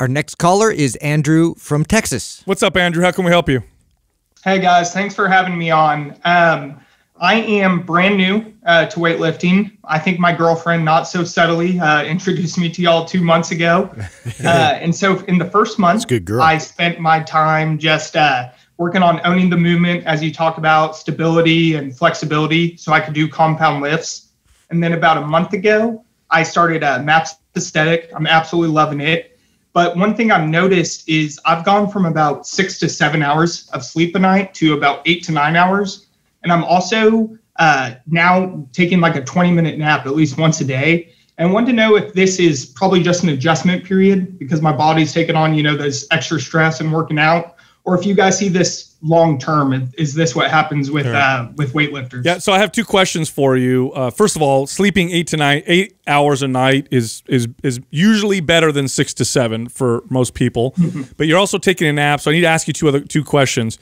Our next caller is Andrew from Texas. What's up, Andrew? How can we help you? Hey, guys. Thanks for having me on. I am brand new to weightlifting. I think my girlfriend, not so subtly, introduced me to y'all 2 months ago. And so in the first month, I spent my time just working on owning the movement, as you talk about stability and flexibility, so I could do compound lifts. And then about a month ago, I started MAPS Aesthetic. I'm absolutely loving it. But one thing I've noticed is I've gone from about 6 to 7 hours of sleep a night to about 8 to 9 hours. And I'm also now taking like a 20-minute nap at least once a day. And I wanted to know if this is probably just an adjustment period because my body's taking on, you know, those extra stress and working out, or if you guys see this long term, is this what happens with weightlifters? Yeah. So I have two questions for you. First of all, sleeping 8 to 9 hours a night is usually better than 6 to 7 for most people. But you're also taking a nap, so I need to ask you two questions.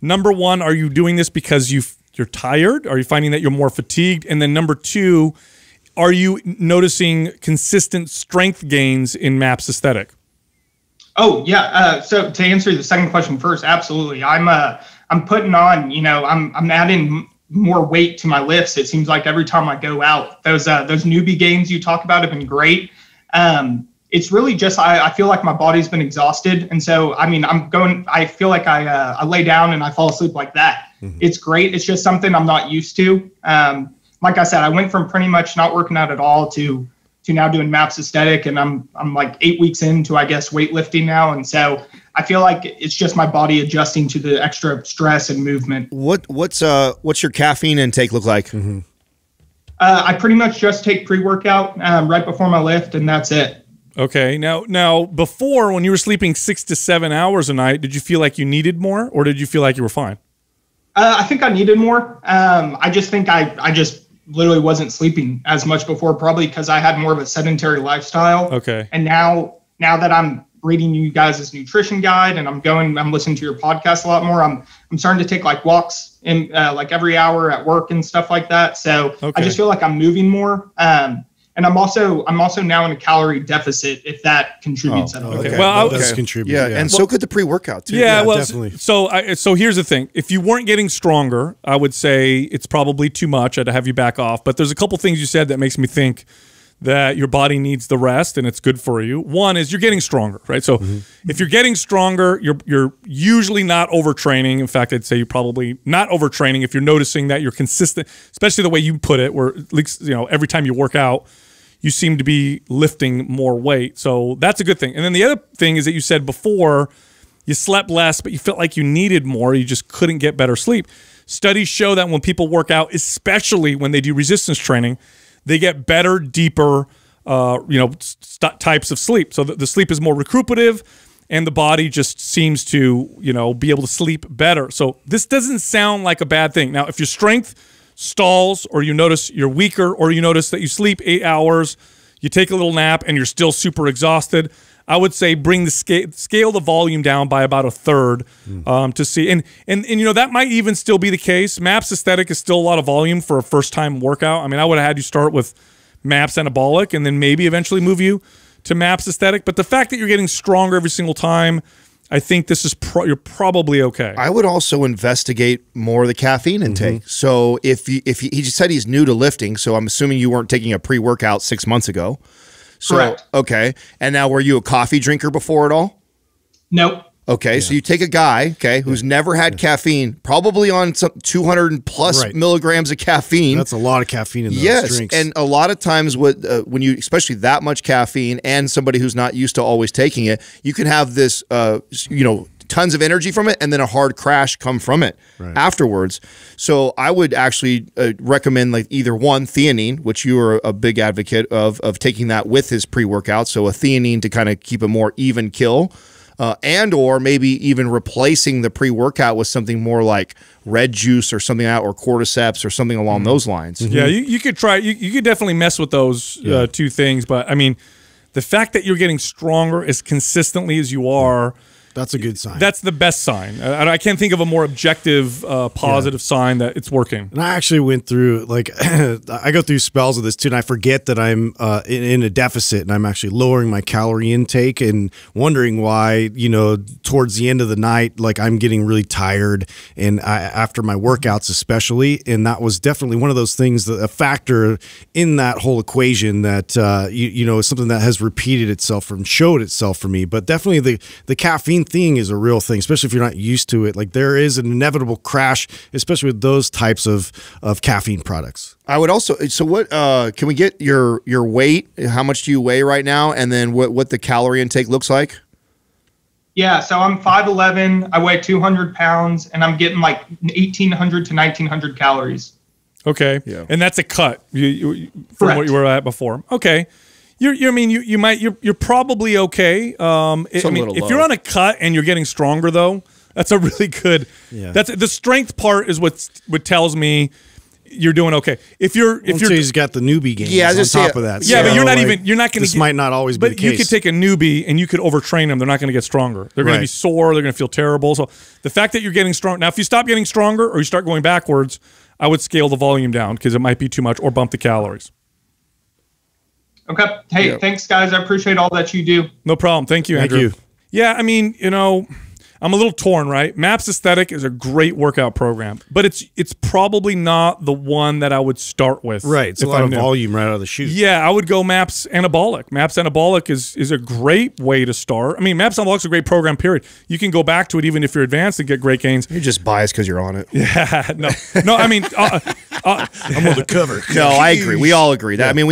Number one, are you doing this because you're tired? Are you finding that you're more fatigued? And then number two, are you noticing consistent strength gains in MAPS Aesthetic? Oh yeah. So to answer the second question first, absolutely. I'm putting on, you know, I'm adding more weight to my lifts. It seems like every time I go out, those newbie gains you talk about have been great. It's really just, I feel like my body's been exhausted. And so, I mean, I feel like I lay down and I fall asleep like that. It's great. It's just something I'm not used to. Like I said, I went from pretty much not working out at all to now doing MAPS Aesthetic. And I'm like 8 weeks into, I guess, weightlifting now. And so I feel like it's just my body adjusting to the extra stress and movement. What's your caffeine intake look like? I pretty much just take pre-workout right before my lift, and that's it. Okay. Now, before, when you were sleeping 6 to 7 hours a night, did you feel like you needed more, or did you feel like you were fine? I think I needed more. I just think I just literally wasn't sleeping as much before, probably because I had more of a sedentary lifestyle. Okay. And now that I'm reading you guys' nutrition guide and I'm listening to your podcast a lot more, I'm starting to take like walks in like every hour at work and stuff like that. So I just feel like I'm moving more. And I'm also now in a calorie deficit, if that contributes at all. Okay. Well, that does contribute. Yeah, and so could the pre-workout too. Yeah, well, definitely. So here's the thing: if you weren't getting stronger, I would say it's probably too much. I'd have you back off. But there's a couple things you said that makes me think that your body needs the rest and it's good for you. One is you're getting stronger, right? So if you're getting stronger, you're usually not overtraining. In fact, I'd say you're probably not overtraining if you're noticing that you're consistent, especially the way you put it, where at least, you know, every time you work out, you seem to be lifting more weight. So that's a good thing. And then the other thing is that you said before you slept less, but you felt like you needed more. You just couldn't get better sleep. Studies show that when people work out, especially when they do resistance training, they get better, deeper, you know, types of sleep. So the sleep is more recuperative, and the body just seems to, you know, be able to sleep better. So this doesn't sound like a bad thing. Now, if your strength stalls, or you notice you're weaker, or you notice that you sleep 8 hours, you take a little nap, and you're still super exhausted, I would say bring the scale the volume down by about a third to see. And you know, that might even still be the case. MAPS Aesthetic is still a lot of volume for a first-time workout. I mean, I would have had you start with MAPS Anabolic and then maybe eventually move you to MAPS Aesthetic. But the fact that you're getting stronger every single time, I think this is you're probably okay. I would also investigate more of the caffeine intake. So if he just said he's new to lifting, so I'm assuming you weren't taking a pre-workout 6 months ago. So, correct. Okay. And now, were you a coffee drinker before at all? Nope. Okay. Yeah. So you take a guy, okay, who's never had caffeine, probably on some 200+ milligrams of caffeine. That's a lot of caffeine in those drinks. And a lot of times with, when you, especially that much caffeine and somebody who's not used to always taking it, you can have this, you know, tons of energy from it, and then a hard crash come from it afterwards. So I would actually recommend like either one, theanine, which you are a big advocate of taking that with his pre-workout. So a theanine to kind of keep a more even kill, and or maybe even replacing the pre-workout with something more like red juice or something like that, or cordyceps or something along those lines. Yeah, you could try, you could definitely mess with those two things. But I mean, the fact that you're getting stronger as consistently as you are That's a good sign. That's the best sign. I can't think of a more objective, positive sign that it's working. And I actually went through, like, I go through spells of this too, and I forget that I'm in a deficit, and I'm actually lowering my calorie intake and wondering why, you know, towards the end of the night, like, I'm getting really tired, and after my workouts especially, and that was definitely one of those things, that a factor in that whole equation that, you know, is something that has repeated itself and showed itself for me. But definitely the caffeine thing is a real thing, especially if you're not used to it. Like, there is an inevitable crash, especially with those types of caffeine products. I would also, so what, can we get your weight? How much do you weigh right now? And then what the calorie intake looks like? Yeah, so I'm 5'11", I weigh 200 pounds, and I'm getting like 1,800 to 1,900 calories. Okay, yeah. And that's a cut from what you were at before. Okay. I mean, you're probably okay. I mean, if you're on a cut and you're getting stronger, though, that's a really good. Yeah. That's the strength part is what tells me you're doing okay. He's got the newbie game. Yeah, just on top of that. Yeah, so, but you're not like, even. You're not going to. This might not always be the case. But you could take a newbie and you could overtrain them. They're not going to get stronger. They're going to be sore. They're going to feel terrible. So the fact that you're getting strong now, if you stop getting stronger or you start going backwards, I would scale the volume down because it might be too much, or bump the calories. Okay. Hey, thanks, guys. I appreciate all that you do. No problem. Thank you, Andrew. Thank you. Yeah, I mean, you know, I'm a little torn, right? MAPS Aesthetic is a great workout program, but it's probably not the one that I would start with. Right. It's a lot of volume right out of the chute. Yeah, I would go MAPS Anabolic. MAPS Anabolic is a great way to start. I mean, MAPS Anabolic is a great program, period. You can go back to it even if you're advanced and get great gains. You're just biased because you're on it. Yeah. No, no, I mean... I'm on the cover. No, I agree. We all agree that. Yeah, I mean,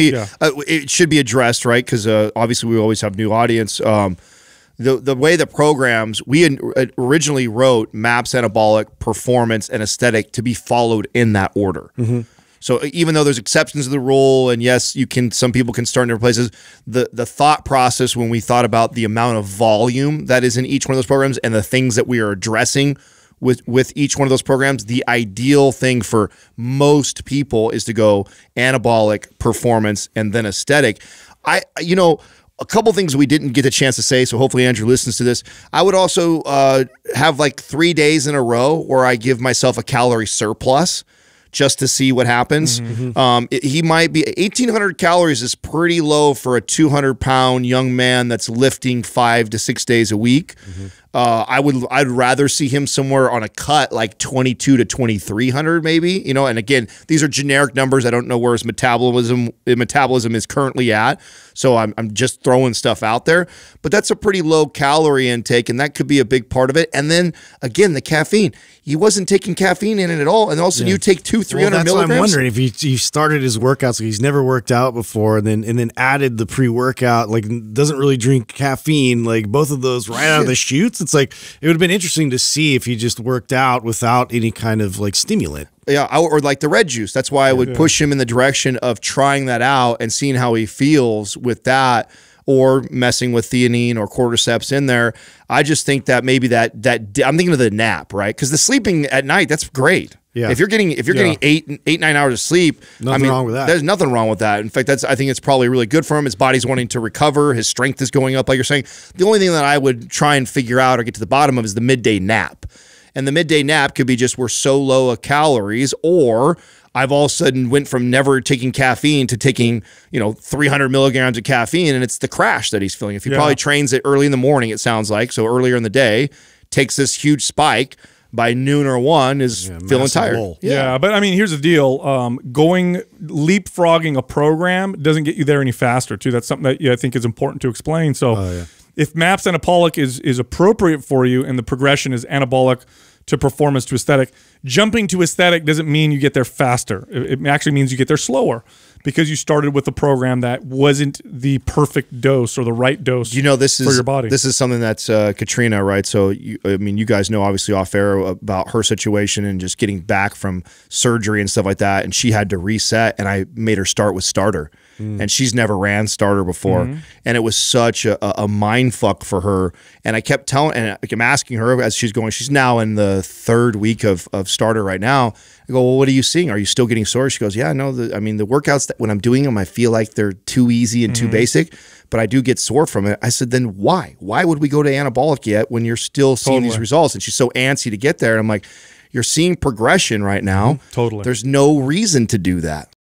it should be addressed, right? Because obviously, we always have new audience. The way the programs we originally wrote MAPS Anabolic, Performance, and Aesthetic to be followed in that order. Mm-hmm. So even though there's exceptions to the rule, and yes, you can. Some people can start in different places. The thought process when we thought about the amount of volume that is in each one of those programs and the things that we are addressing. With each one of those programs, the ideal thing for most people is to go anabolic, performance, and then aesthetic. You know, a couple things we didn't get a chance to say, so hopefully Andrew listens to this. I would also have like 3 days in a row where I give myself a calorie surplus just to see what happens. Mm-hmm. He might be 1,800 calories is pretty low for a 200-pound young man that's lifting 5 to 6 days a week. Mm-hmm. I'd rather see him somewhere on a cut like 2,200 to 2,300 maybe, you know. And again, these are generic numbers. I don't know where his metabolism is currently at, so I'm just throwing stuff out there. But that's a pretty low calorie intake, and that could be a big part of it. And then again, the caffeine. He wasn't taking caffeine in it at all, and also you take 200-300 milligrams. I'm wondering if he started his workouts, so he's never worked out before, and then added the pre-workout, like doesn't really drink caffeine, like both of those right out of the chutes. It's like it would have been interesting to see if he just worked out without any kind of like stimulant. Yeah, or like the red juice. That's why I would push him in the direction of trying that out and seeing how he feels with that, or messing with theanine or cordyceps in there. I just think that maybe I'm thinking of the nap, right? Because the sleeping at night, that's great. Yeah. If you're getting 8, 9 hours of sleep, nothing wrong with that. There's nothing wrong with that. In fact, I think it's probably really good for him. His body's wanting to recover. His strength is going up, like you're saying. The only thing that I would try and figure out or get to the bottom of is the midday nap. And the midday nap could be just we're so low of calories, or I've all of a sudden went from never taking caffeine to taking, you know, 300 milligrams of caffeine, and it's the crash that he's feeling. If he probably trains it early in the morning, it sounds like, so earlier in the day, takes this huge spike. By noon or 1 is feeling tired. Yeah, but I mean, here's the deal. Leapfrogging a program doesn't get you there any faster, too. That's something that I think is important to explain. So if MAPS Anabolic is appropriate for you and the progression is anabolic to performance to aesthetic, jumping to aesthetic doesn't mean you get there faster. It actually means you get there slower because you started with a program that wasn't the perfect dose or the right dose, you know, for your body. This is something that's Katrina, right? So, I mean, you guys know obviously off air about her situation and just getting back from surgery and stuff like that. And she had to reset, and I made her start with Starter. and she's never ran starter before. And it was such a mind fuck for her. And I kept telling, and I'm asking her as she's going, she's now in the third week of starter right now. I go, well, what are you seeing? Are you still getting sore? She goes, yeah, no, I mean, the workouts that when I'm doing them, I feel like they're too easy and too basic, but I do get sore from it. I said, then why? Why would we go to anabolic yet when you're still seeing these results? And she's so antsy to get there. And I'm like, you're seeing progression right now. There's no reason to do that.